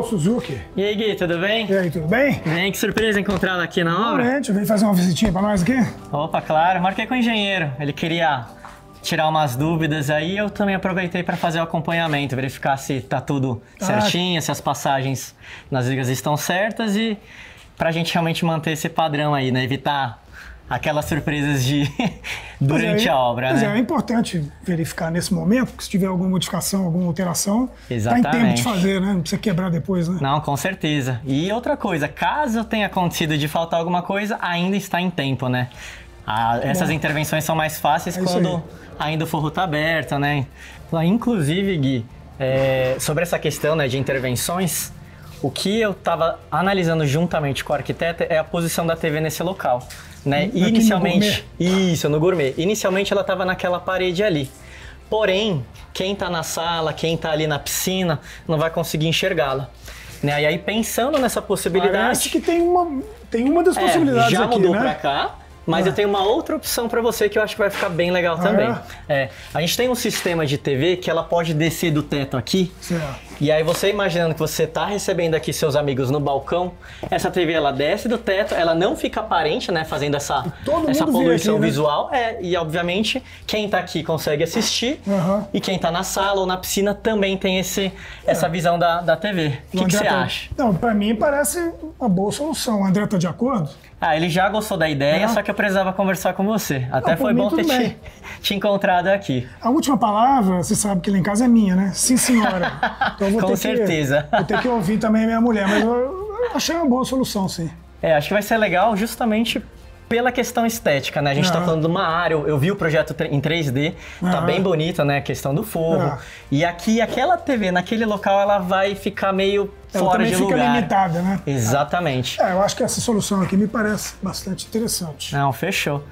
Ô, Suzuki. E aí, Gui, tudo bem? E aí, tudo bem? Bem, que surpresa encontrá-la aqui na obra. Realmente, veio fazer uma visitinha pra nós aqui? Opa, claro. Marquei com o engenheiro. Ele queria tirar umas dúvidas aí, eu também aproveitei para fazer o acompanhamento, verificar se tá tudo certinho, se as passagens nas ligas estão certas e pra gente realmente manter esse padrão aí, né? Evitar aquelas surpresas de durante a obra, pois né? É importante verificar nesse momento, porque se tiver alguma modificação, alguma alteração, exatamente, tá em tempo de fazer, né? Não precisa quebrar depois, né? Não, com certeza. E outra coisa, caso tenha acontecido de faltar alguma coisa, ainda está em tempo, né? Essas intervenções são mais fáceis quando ainda o forro tá aberto, né? Inclusive, Gui, sobre essa questão, né, de intervenções, o que eu estava analisando juntamente com o arquiteto é a posição da TV nesse local, né? Inicialmente, no gourmet. Inicialmente ela estava naquela parede ali. Porém, quem está na sala, quem está ali na piscina, não vai conseguir enxergá-la, né? E aí pensando nessa possibilidade, parece que tem uma das possibilidades já mudou aqui, né? Para cá. Mas eu tenho uma outra opção para você que eu acho que vai ficar bem legal também. A gente tem um sistema de TV que ela pode descer do teto aqui. E aí você imaginando que você tá recebendo aqui seus amigos no balcão, essa TV ela desce do teto, ela não fica aparente, né, fazendo essa poluição aqui, né, visual. E obviamente quem tá aqui consegue assistir e quem tá na sala ou na piscina também tem essa visão da TV. O que você acha? Não, para mim parece uma boa solução. O André tá de acordo? Ele já gostou da ideia, só que eu precisava conversar com você. Até foi bom ter te encontrado aqui. A última palavra, você sabe que lá em casa é minha, né? Sim, senhora. Então eu vou com certeza. Vou ter que ouvir também a minha mulher, mas eu achei uma boa solução, sim. Acho que vai ser legal justamente pela questão estética, né? A gente tá falando de uma área, eu vi o projeto em 3D, tá bem bonita, né? A questão do forro. E aqui, aquela TV, naquele local, ela vai ficar meio fora de lugar. Ela fica limitada, né? Exatamente. Eu acho que essa solução aqui me parece bastante interessante. Não, fechou.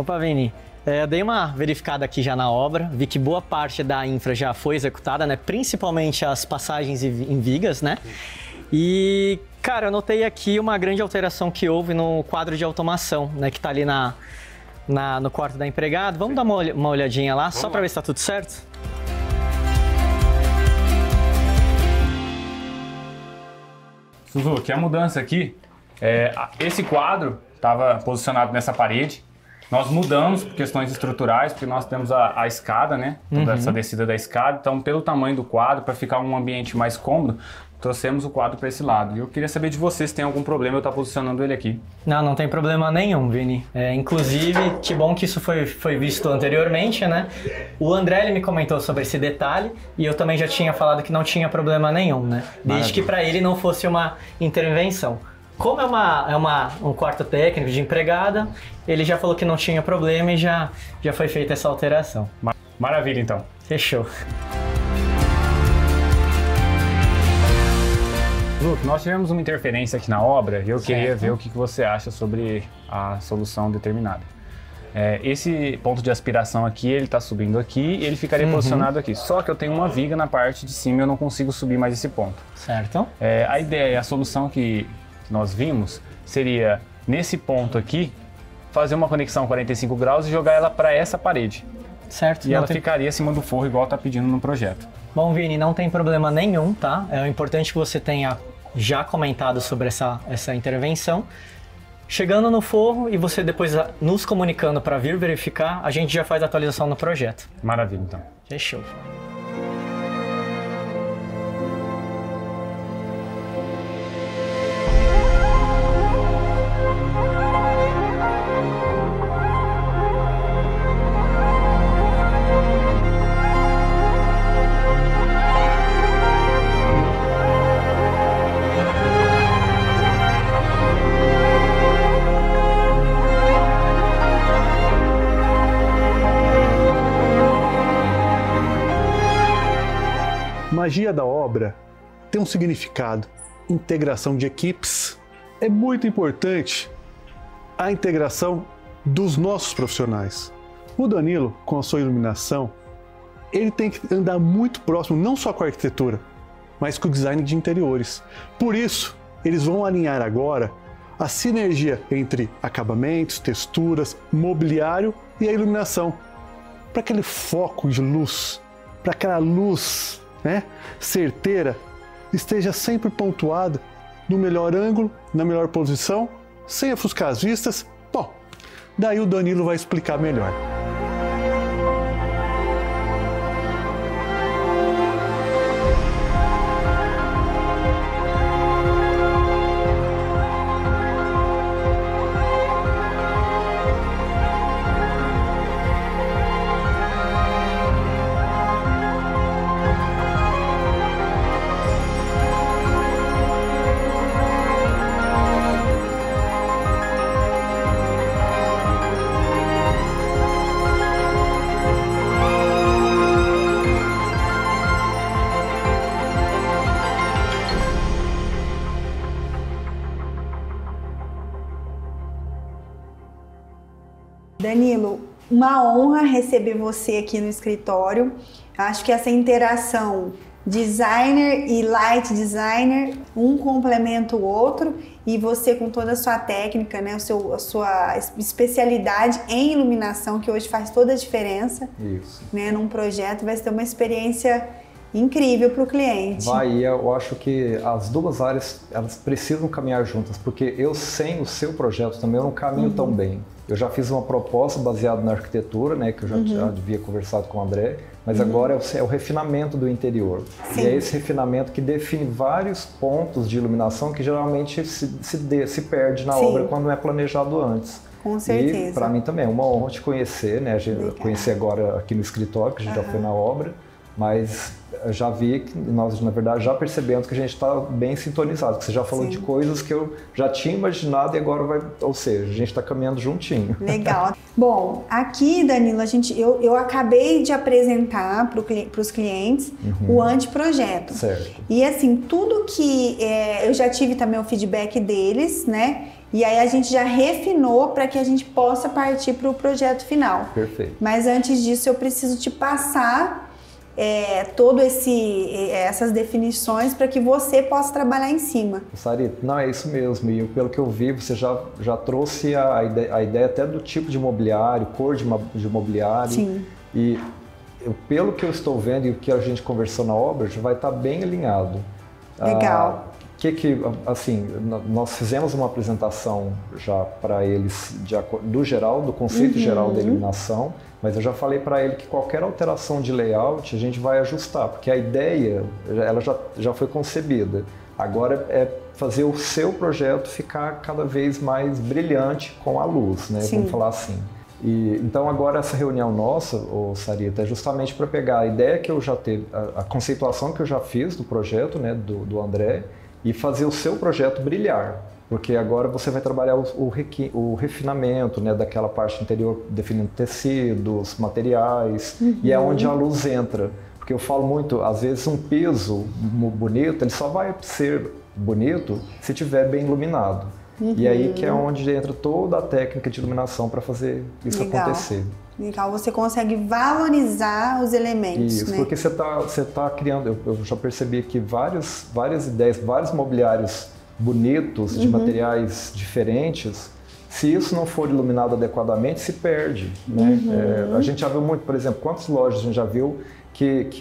Opa, Vini, dei uma verificada aqui já na obra, vi que boa parte da infra já foi executada, né? Principalmente as passagens em vigas, né? E, cara, eu notei aqui uma grande alteração que houve no quadro de automação, né? Que tá ali no quarto da empregada. Vamos dar uma olhadinha lá, só para ver se tá tudo certo? Suzuki, a mudança aqui, esse quadro estava posicionado nessa parede. Nós mudamos por questões estruturais, porque nós temos a escada, né? Toda essa descida da escada. Então, pelo tamanho do quadro, para ficar um ambiente mais cômodo, trouxemos o quadro para esse lado. E eu queria saber de você se tem algum problema eu estar posicionando ele aqui. Não, não tem problema nenhum, Vini. Inclusive, que bom que isso foi visto anteriormente, né? O André ele me comentou sobre esse detalhe e eu também já tinha falado que não tinha problema nenhum, né? Desde que para ele não fosse uma intervenção. Como é um quarto técnico de empregada, ele já falou que não tinha problema e já foi feita essa alteração. Maravilha, então. Fechou. Luke, nós tivemos uma interferência aqui na obra e eu queria ver o que você acha sobre a solução determinada. Esse ponto de aspiração aqui, ele está subindo aqui e ele ficaria posicionado aqui. Só que eu tenho uma viga na parte de cima e eu não consigo subir mais esse ponto. Certo. A ideia, a solução que nós vimos, seria nesse ponto aqui, fazer uma conexão 45 graus e jogar ela para essa parede. Certo. E ela ficaria acima do forro, igual tá pedindo no projeto. Bom, Vini, não tem problema nenhum, tá? É importante que você tenha já comentado sobre essa intervenção. Chegando no forro e você depois nos comunicando para vir verificar, a gente já faz a atualização no projeto. Maravilha, então. Fechou. A magia da obra tem um significado. Integração de equipes. É muito importante a integração dos nossos profissionais. O Danilo, com a sua iluminação, ele tem que andar muito próximo, não só com a arquitetura, mas com o design de interiores. Por isso, eles vão alinhar agora a sinergia entre acabamentos, texturas, mobiliário e a iluminação, para aquele foco de luz, para aquela luz, né, certeira, esteja sempre pontuada no melhor ângulo, na melhor posição, sem ofuscar as vistas. Bom, daí o Danilo vai explicar melhor. Danilo, uma honra receber você aqui no escritório. Acho que essa interação designer e light designer, um complementa o outro, e você com toda a sua técnica, né, a sua especialidade em iluminação, que hoje faz toda a diferença. Isso. Né, num projeto, vai ser uma experiência incrível para o cliente. Vai, eu acho que as duas áreas elas precisam caminhar juntas, porque eu sem o seu projeto também eu não caminho tão bem. Eu já fiz uma proposta baseada na arquitetura, né, que eu já havia conversado com o André, mas agora é o refinamento do interior. Sim. E é esse refinamento que define vários pontos de iluminação que geralmente se perde na Sim. obra quando não é planejado antes. Com certeza. E para mim também é uma honra te conhecer, né, conhecer agora aqui no escritório, que a gente já foi na obra, mas já vi que nós, na verdade, já percebemos que a gente está bem sintonizado, que você já falou Sim. de coisas que eu já tinha imaginado e agora vai, ou seja, a gente está caminhando juntinho. Legal. Bom, aqui, Danilo, eu acabei de apresentar para os clientes o anteprojeto. Certo. E assim, tudo que eu já tive também o feedback deles, né? E aí a gente já refinou para que a gente possa partir para o projeto final. Perfeito. Mas antes disso, eu preciso te passar essas definições para que você possa trabalhar em cima. Sarita, não, é isso mesmo, e pelo que eu vi, você já trouxe a ideia até do tipo de mobiliário, cor de mobiliário. Sim. E pelo que eu estou vendo e o que a gente conversou na obra, já vai estar bem alinhado. Legal. Assim, nós fizemos uma apresentação já para eles do conceito geral da iluminação, mas eu já falei para ele que qualquer alteração de layout a gente vai ajustar, porque a ideia ela já foi concebida. Agora é fazer o seu projeto ficar cada vez mais brilhante com a luz, né? Sim. Vamos falar assim. E então agora essa reunião nossa, Sarita, é justamente para pegar a ideia que eu já teve, a conceituação que eu já fiz do projeto, né, do André, e fazer o seu projeto brilhar, porque agora você vai trabalhar o refinamento, né, daquela parte interior, definindo tecidos, materiais, e é onde a luz entra. Porque eu falo muito, às vezes um piso bonito, ele só vai ser bonito se estiver bem iluminado. E aí que é onde entra toda a técnica de iluminação para fazer isso acontecer. Legal, você consegue valorizar os elementos, isso, né? Porque você tá criando, eu já percebi que várias ideias, vários mobiliários bonitos, de materiais diferentes, se isso não for iluminado adequadamente, se perde, né? A gente já viu muito, por exemplo, quantas lojas a gente já viu que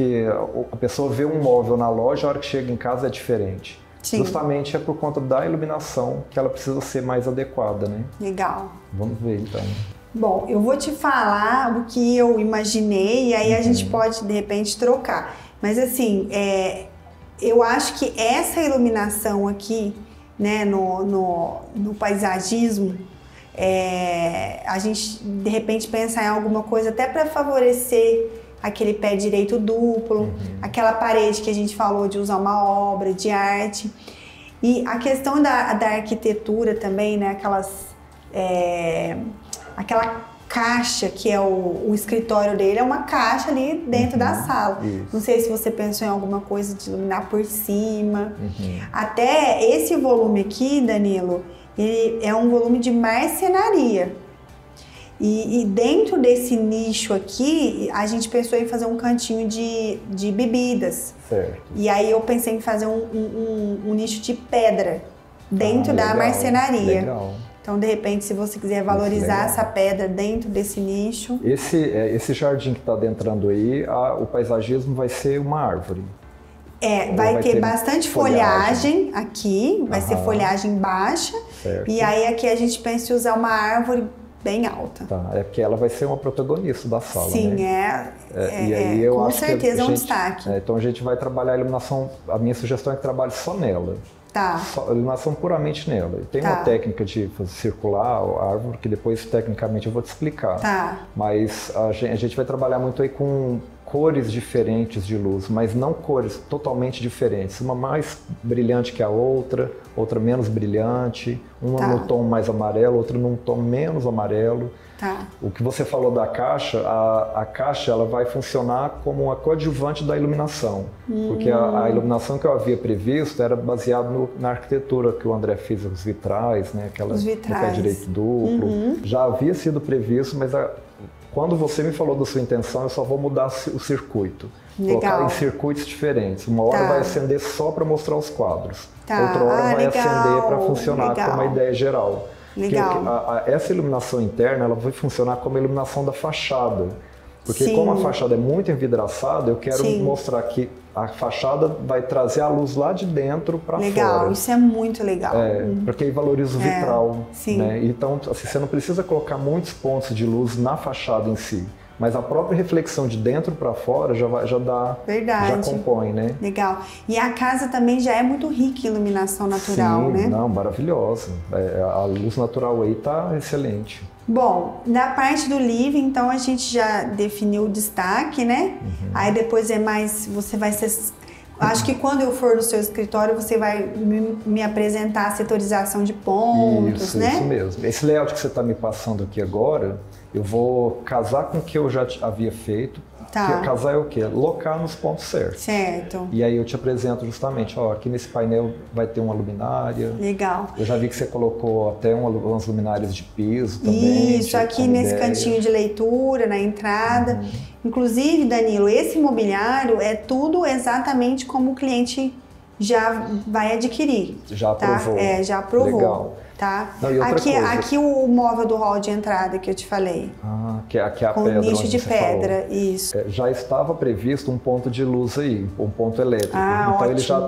a pessoa vê um móvel na loja, a hora que chega em casa é diferente. Sim. Justamente é por conta da iluminação que ela precisa ser mais adequada, né? Legal. Vamos ver, então. Bom, eu vou te falar o que eu imaginei e aí a gente pode, de repente, trocar. Mas assim, eu acho que essa iluminação aqui, né, no paisagismo, a gente, de repente, pensar em alguma coisa até para favorecer aquele pé direito duplo, aquela parede que a gente falou de usar uma obra de arte. E a questão da arquitetura também, né, aquela caixa que é o escritório dele, é uma caixa ali dentro da sala. Isso. Não sei se você pensou em alguma coisa de iluminar por cima. Até esse volume aqui, Danilo, ele é um volume de marcenaria. E dentro desse nicho aqui, a gente pensou em fazer um cantinho de bebidas. Certo. E aí eu pensei em fazer um nicho de pedra dentro da marcenaria. Legal. Então, de repente, se você quiser valorizar essa pedra dentro desse nicho... Esse jardim que está adentrando aí, o paisagismo vai ser uma árvore. Vai ter bastante folhagem aqui, vai ser folhagem baixa. Certo. E aí aqui a gente pensa em usar uma árvore bem alta. Tá, é porque ela vai ser uma protagonista da sala, sim, né? Com certeza é um destaque. Então a gente vai trabalhar a iluminação, a minha sugestão é que trabalhe só nela. Tá. Iluminação puramente nela. Tem uma técnica de circular a árvore, que depois tecnicamente eu vou te explicar. Tá. Mas a gente vai trabalhar muito aí com cores diferentes de luz, mas não cores totalmente diferentes. Uma mais brilhante que a outra, outra menos brilhante, uma num tom mais amarelo, outra num tom menos amarelo. Tá. O que você falou da caixa, a caixa ela vai funcionar como uma coadjuvante da iluminação, porque a iluminação que eu havia previsto era baseada na arquitetura que o André fez, os vitrais, né? Aquelas do pé direito duplo. Uhum. Já havia sido previsto, mas quando você me falou da sua intenção, eu só vou mudar o circuito. Legal. Colocar em circuitos diferentes. Uma hora vai acender só para mostrar os quadros. Tá. Outra hora vai acender para funcionar como uma ideia geral. Legal. Porque essa iluminação interna ela vai funcionar como a iluminação da fachada. Porque como a fachada é muito envidraçada, eu quero mostrar que a fachada vai trazer a luz lá de dentro para fora. Legal, isso é muito legal. Porque aí valoriza o vitral. Sim. Né? Então, assim, você não precisa colocar muitos pontos de luz na fachada em si, mas a própria reflexão de dentro para fora já dá, já compõe, né? Legal. E a casa também já é muito rica em iluminação natural, né? Não, maravilhosa. A luz natural aí tá excelente. Bom, na parte do living, então, a gente já definiu o destaque, né? Uhum. Aí depois você vai ser... Acho que quando eu for no seu escritório, você vai me apresentar a setorização de pontos, né? Isso mesmo. Esse layout que você está me passando aqui agora, eu vou casar com o que eu já havia feito. Tá. Casar é o quê? Locar nos pontos certos. Certo. E aí eu te apresento justamente, ó, aqui nesse painel vai ter uma luminária. Legal. Eu já vi que você colocou até umas luminárias de piso também. Isso, aqui nesse cantinho de leitura, na entrada. Inclusive, Danilo, esse mobiliário é tudo exatamente como o cliente já vai adquirir. Já aprovou. Tá? Já aprovou. Legal. Tá? Não, aqui o móvel do hall de entrada que eu te falei. Aqui é a pedra. Com nicho de pedra, isso. Já estava previsto um ponto de luz aí, um ponto elétrico. Então ótimo. Ele já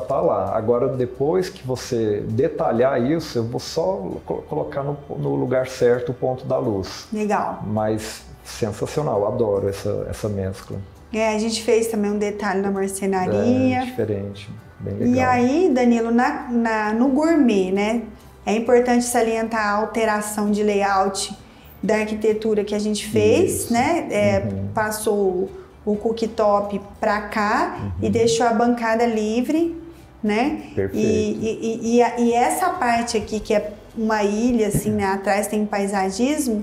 tá lá. Agora, depois que você detalhar isso, eu vou só colocar no lugar certo o ponto da luz. Legal. Mas sensacional, adoro essa mescla. A gente fez também um detalhe na marcenaria. Diferente, bem legal. E aí, Danilo, no gourmet, né? É importante salientar a alteração de layout da arquitetura que a gente fez, né? Passou o cooktop para cá e deixou a bancada livre, né? Perfeito. E essa parte aqui, que é uma ilha, assim, né? Atrás tem paisagismo,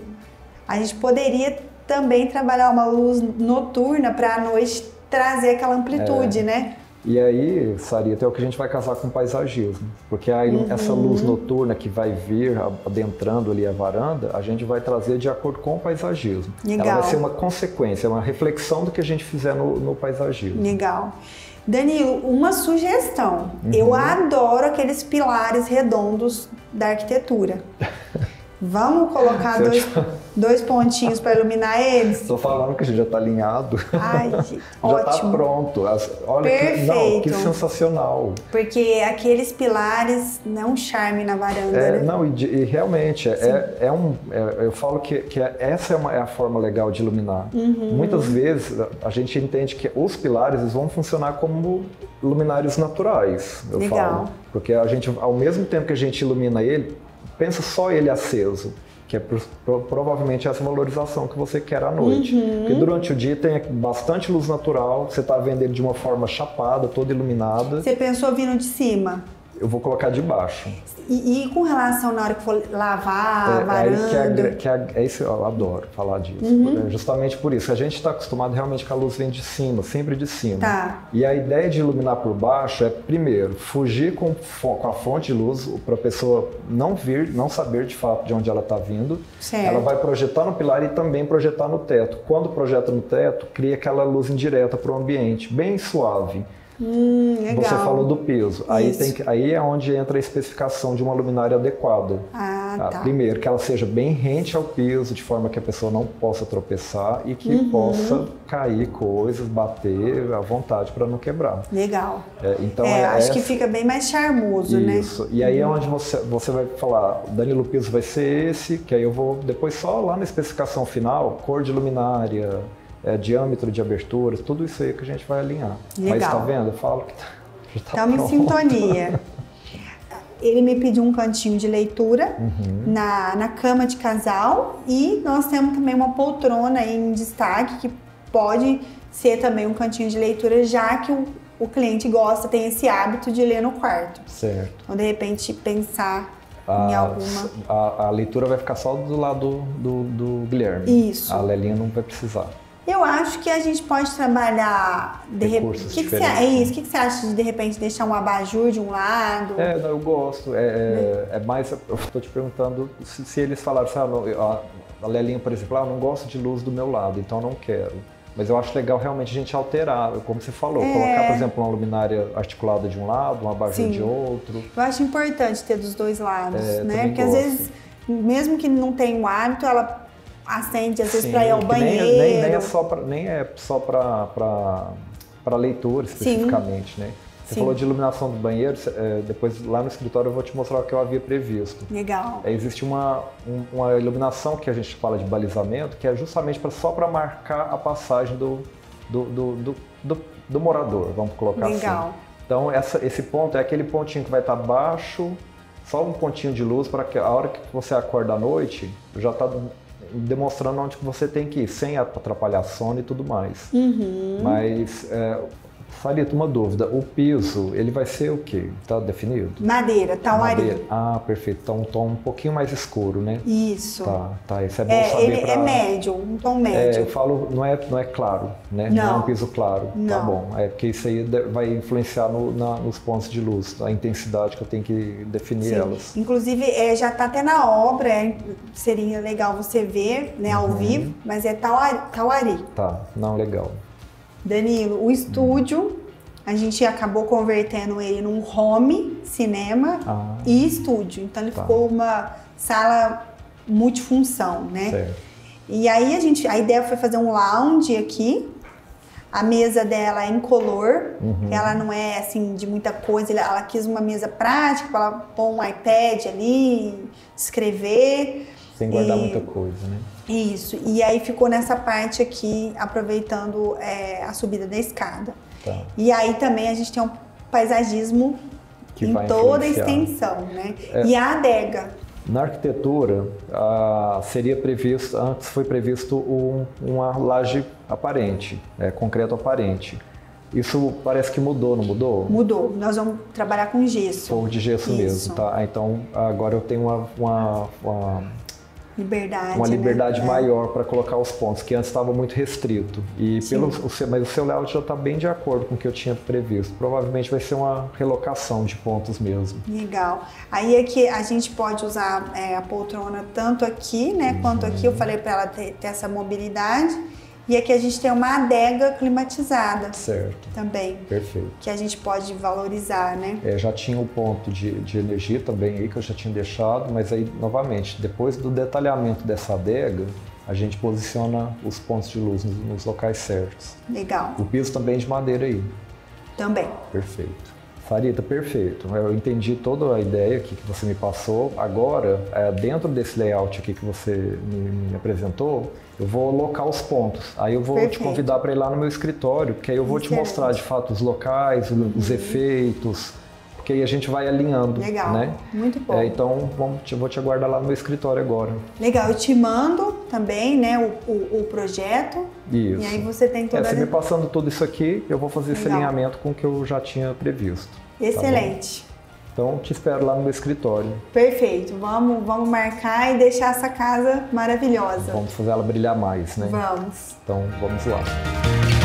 a gente poderia também trabalhar uma luz noturna para a noite trazer aquela amplitude, né? E aí, Sarita, é o que a gente vai casar com o paisagismo, porque essa luz noturna que vai vir adentrando ali a varanda, a gente vai trazer de acordo com o paisagismo. Legal. Ela vai ser uma consequência, uma reflexão do que a gente fizer no paisagismo. Legal. Danilo, uma sugestão. Eu adoro aqueles pilares redondos da arquitetura. Vamos colocar dois pontinhos para iluminar eles? Estou falando que a gente já está alinhado. Ai, ótimo. Já está pronto. Olha, perfeito. Que sensacional. Porque aqueles pilares dão um charme na varanda, né? Não, e realmente, eu falo que essa é a forma legal de iluminar. Muitas vezes a gente entende que os pilares eles vão funcionar como luminários naturais, eu falo. Porque a gente, ao mesmo tempo que a gente ilumina ele, pensa só ele aceso, que é provavelmente essa valorização que você quer à noite. Porque durante o dia tem bastante luz natural, você está vendo ele de uma forma chapada, toda iluminada. Você pensou vindo de cima? eu vou colocar debaixo. E com relação na hora que for lavar, varanda? É isso, eu adoro falar disso. Uhum. Justamente por isso. A gente está acostumado realmente com a luz vindo de cima, sempre de cima. Tá. E a ideia de iluminar por baixo é, primeiro, fugir com a fonte de luz para a pessoa não vir, não saber de fato de onde ela está vindo. Certo. Ela vai projetar no pilar e também projetar no teto. Quando projeta no teto, cria aquela luz indireta para o ambiente, bem suave. Legal. Você falou do peso, aí é onde entra a especificação de uma luminária adequada. Ah, tá. Primeiro, que ela seja bem rente ao peso, de forma que a pessoa não possa tropeçar e que possa cair coisas, bater à vontade para não quebrar. Legal. Então acho que fica bem mais charmoso, né? Isso. E aí é onde você vai falar, Danilo, o peso vai ser esse, que aí eu vou depois só lá na especificação final, cor de luminária... diâmetro de aberturas, tudo isso aí que a gente vai alinhar. Legal. Mas tá vendo? Eu falo que tá pronto. Em sintonia. Ele me pediu um cantinho de leitura na cama de casal e nós temos também uma poltrona em destaque que pode ser também um cantinho de leitura, já que o cliente gosta, tem esse hábito de ler no quarto. Certo. Então, de repente, pensar... A leitura vai ficar só do lado do Guilherme. Isso. A Lelinha não vai precisar. Eu acho que a gente pode trabalhar de repente. O que você acha de repente deixar um abajur de um lado? Eu gosto. É mais. Eu estou te perguntando se eles falaram, sabe, a Lelinha, por exemplo, não gosto de luz do meu lado, então não quero. Mas eu acho legal realmente a gente alterar, como você falou, colocar, por exemplo, uma luminária articulada de um lado, uma abajur de outro. Eu acho importante ter dos dois lados, né? Porque às vezes, mesmo que não tenha um hábito, ela acende às vezes para ir ao banheiro. Nem é só para leitura especificamente, né? Você falou de iluminação do banheiro, depois lá no escritório eu vou te mostrar o que eu havia previsto. Legal. Existe uma iluminação que a gente fala de balizamento, que é justamente só para marcar a passagem do morador, vamos colocar assim. Legal. Então esse ponto é aquele pontinho que vai estar baixo, só um pontinho de luz para que a hora que você acorda à noite, já está demonstrando onde você tem que ir, sem atrapalhar sono e tudo mais. Mas... Sarita, uma dúvida, o piso, ele vai ser o quê? Tá definido? Madeira, tauari. Ah, perfeito, então um tom um pouquinho mais escuro, né? Isso. Tá, isso é bom saber ele pra... É médio, um tom médio. Eu falo, não é claro, né? Não é um piso claro, não. Tá bom. Porque isso aí vai influenciar nos pontos de luz, a intensidade que eu tenho que definir elas. Inclusive, já tá até na obra, seria legal você ver, né, ao vivo, mas é tauari. Tá, não, legal. Danilo, o estúdio, a gente acabou convertendo ele num home, cinema e estúdio. Então ele ficou uma sala multifunção, né? Certo. E aí a ideia foi fazer um lounge aqui. A mesa dela é incolor, ela não é assim de muita coisa. Ela quis uma mesa prática para ela pôr um iPad ali, escrever. Sem guardar muita coisa, né? Isso, e aí ficou nessa parte aqui, aproveitando a subida da escada. Tá. E aí também a gente tem um paisagismo que em toda a extensão, né? E a adega. Na arquitetura, antes foi previsto uma laje aparente, concreto aparente. Isso parece que mudou, não mudou? Mudou. Nós vamos trabalhar com gesso. Ou de gesso mesmo, tá? Então agora eu tenho uma liberdade maior para colocar os pontos, que antes estava muito restrito. Mas o seu layout já está bem de acordo com o que eu tinha previsto. Provavelmente vai ser uma relocação de pontos mesmo. Legal. Aí é que a gente pode usar a poltrona tanto aqui, né, quanto aqui. Eu falei para ela ter essa mobilidade. E aqui a gente tem uma adega climatizada. Certo. Também. Perfeito. Que a gente pode valorizar, né? Já tinha o ponto de energia também aí que eu já tinha deixado, mas aí, novamente, depois do detalhamento dessa adega, a gente posiciona os pontos de luz nos locais certos. Legal. O piso também de madeira aí. Também. Perfeito. Sarita, perfeito. Eu entendi toda a ideia aqui que você me passou. Agora, dentro desse layout aqui que você me apresentou, eu vou locar os pontos. Aí eu vou te convidar para ir lá no meu escritório, porque aí eu vou te mostrar de fato os locais, os efeitos, porque aí a gente vai alinhando. Legal, né? Muito bom. Então, vou te aguardar lá no meu escritório agora. Legal, eu te mando também, né, o projeto. Isso. E aí você tem toda você me passando tudo isso aqui, eu vou fazer esse alinhamento com o que eu já tinha previsto. Excelente. Tá Então, te espero lá no meu escritório. Perfeito. Vamos marcar e deixar essa casa maravilhosa. Vamos fazer ela brilhar mais, né? Vamos. Então, vamos lá.